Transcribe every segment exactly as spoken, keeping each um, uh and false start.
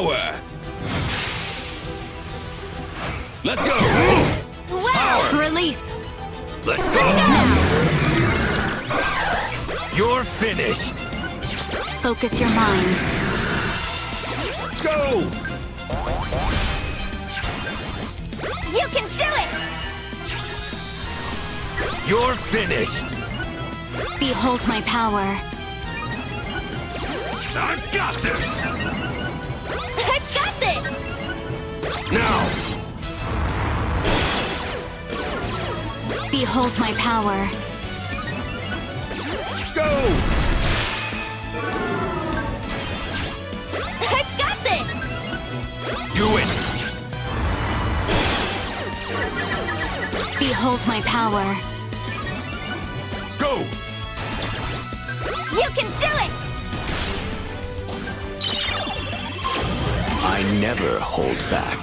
Power! Let's go! Wow! Power. Release! Let's go! You're finished! Focus your mind. Go! You can do it! You're finished! Behold my power. I've got this! I've got this! Now! Behold my power. Go! I've got this! Do it! Behold my power. Go! You can do it! I never hold back.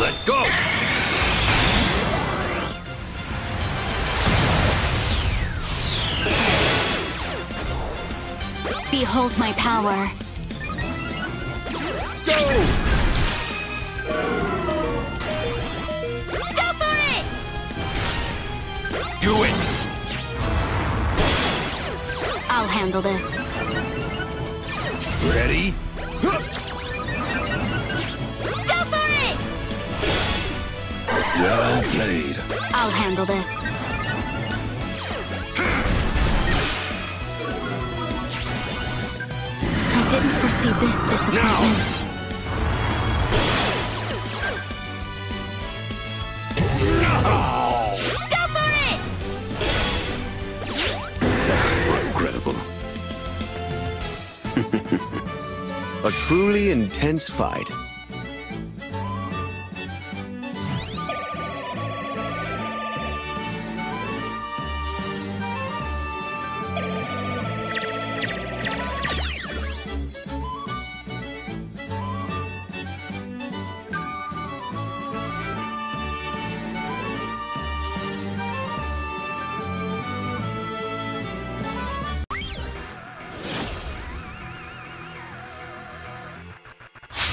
Let's go! Behold my power. Go! Go for it! Do it! I'll handle this. Ready? Go for it! Well played. I'll handle this. Didn't foresee this disappointment. No. No. Go for it! Regrettable. A truly intense fight.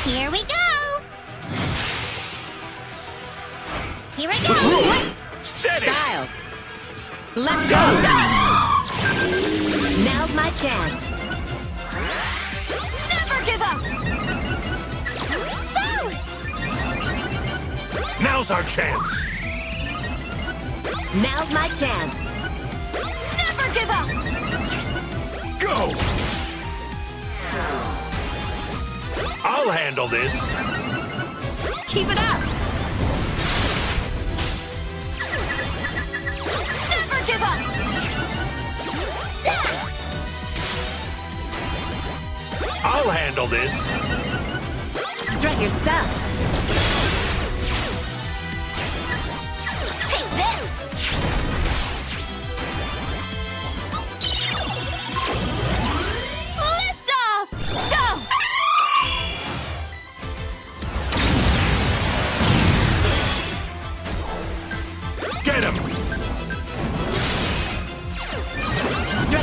Here we go! Here I go! Steady. Style! Let's go! go. Now's my chance! Never give up! Boom! Now's our chance! Now's my chance! Never give up! Go! I'll handle this. Keep it up. Never give up. I'll handle this. Strut your stuff. Take this. Lift off. Go.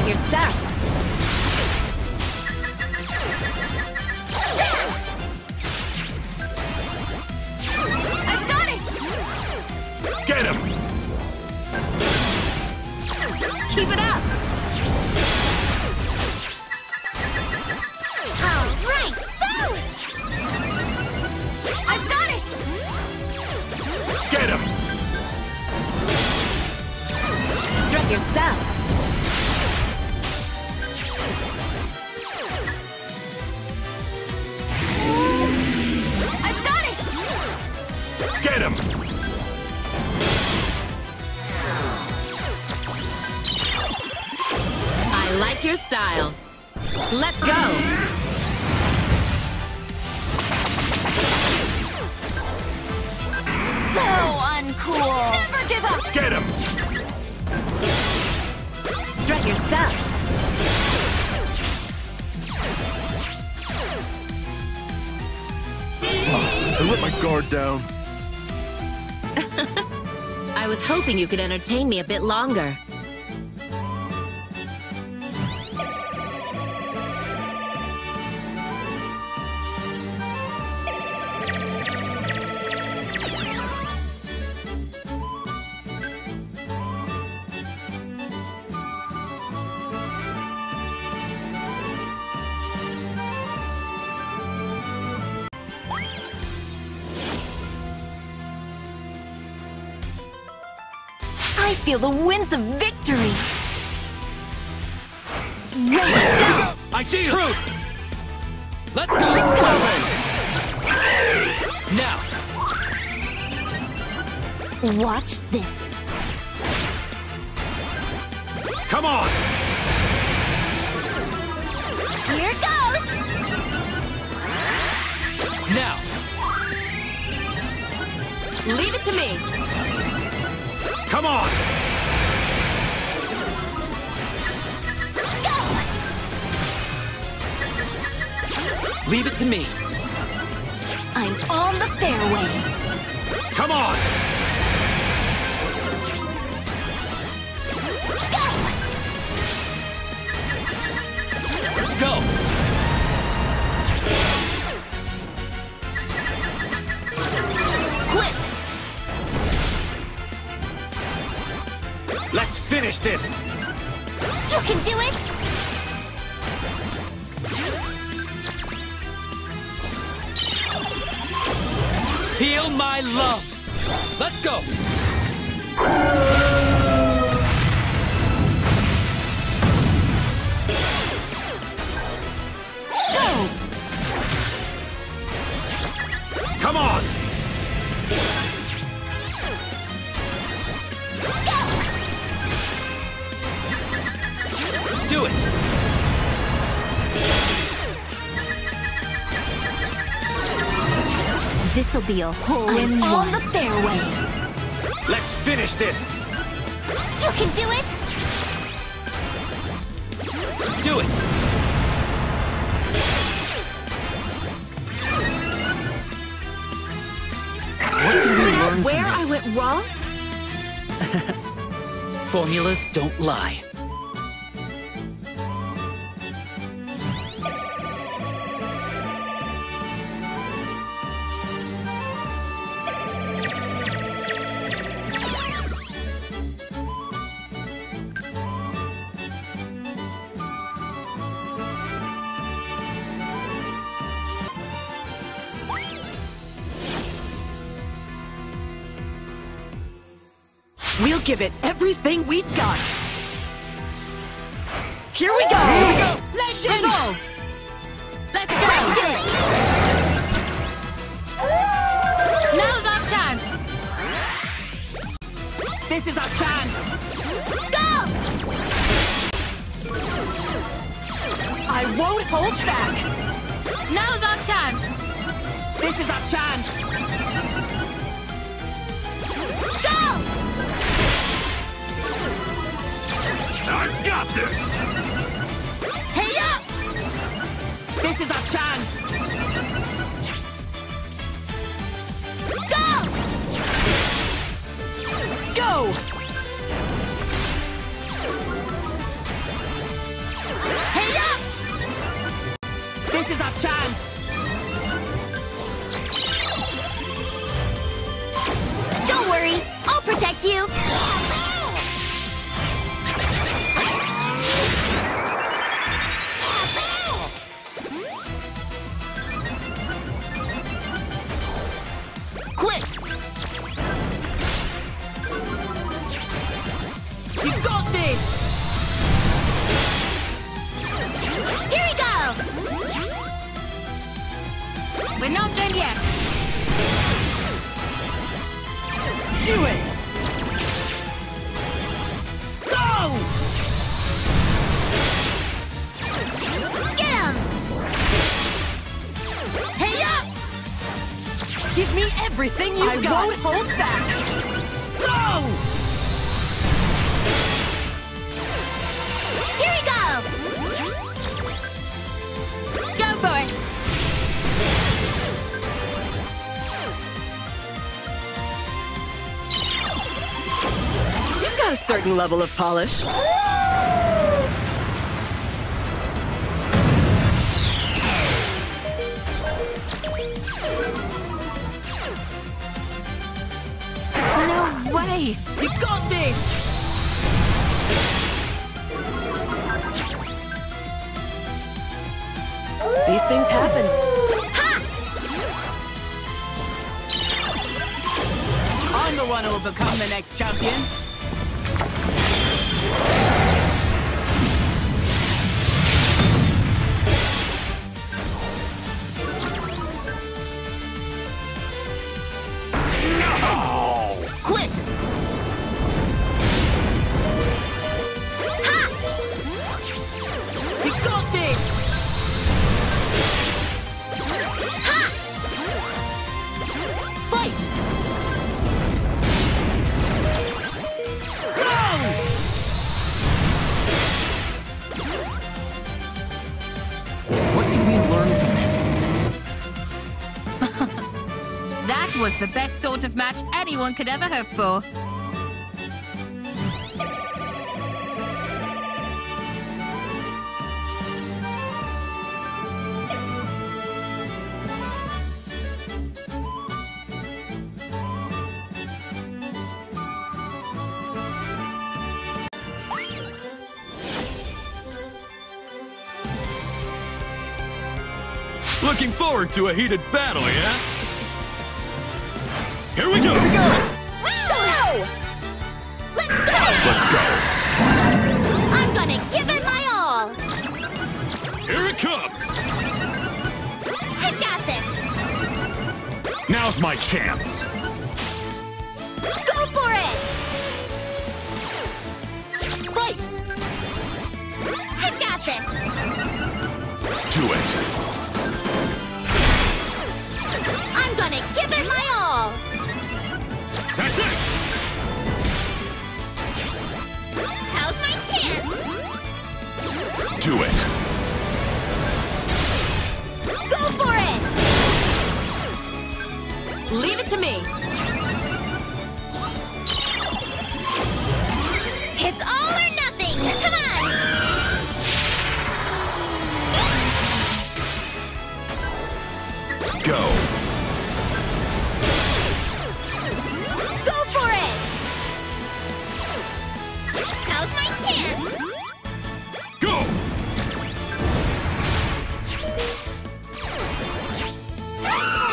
Your stuff. I've got it. Get him. Keep it up. All right. Boom. I've got it. Get him. Drop your stuff. Get him! I like your style. Let's go! So uncool! Never give up! Get him! Strut your stuff! Oh, I let my guard down. I was hoping you could entertain me a bit longer. I feel the winds of victory! Ready, go! I see you! Truth! Let's go! Let's go! Now! Watch this! Come on! Here goes! Now! Leave it to me! Come on! Go! Leave it to me. I'm on the fairway. Come on! Go! Go! Quick! Let's finish this! You can do it! Feel my love! Let's go! Go! Come on! Do it! This'll be a whole I'm in on one. The fairway! Let's finish this! You can do it! Do it! What did we learn where from this? I went wrong? Formulas don't lie. We'll give it everything we've got. Here we go! Here we go! Let's go! Let's go! Let's do it! Now's our chance! This is our chance! Go! I won't hold back! Now's our chance! This is our chance! Go! I've got this! Hey up! This is our chance! Go! Go! Hey up! This is our chance! Don't worry, I'll protect you! We're not done yet. Do it. Go! Get him! Hey up! Give me everything you got. I won't hold back. Go! Here we go! Go for it! A certain level of polish. Woo! No way! You got this! These things happen. Ha! I'm the one who will become the next champion. Was the best sort of match anyone could ever hope for. Looking forward to a heated battle, yeah? Here we go! Here we go! Woo! Let's go! Let's go! I'm gonna give it my all! Here it comes! I got this! Now's my chance! Go for it! Fight! I got this! Do it! I'm gonna give it my all! That's it! How's my chance? Do it! Go for it! Leave it to me! It's all or nothing! Come on! Go! How's my chance? Go!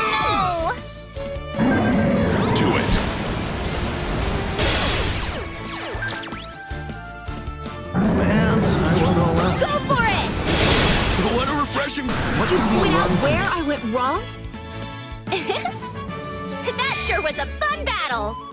No! Do it! Man, I don't know what... Go for it! What a refreshing... What did you point out where I went wrong? That sure was a fun battle!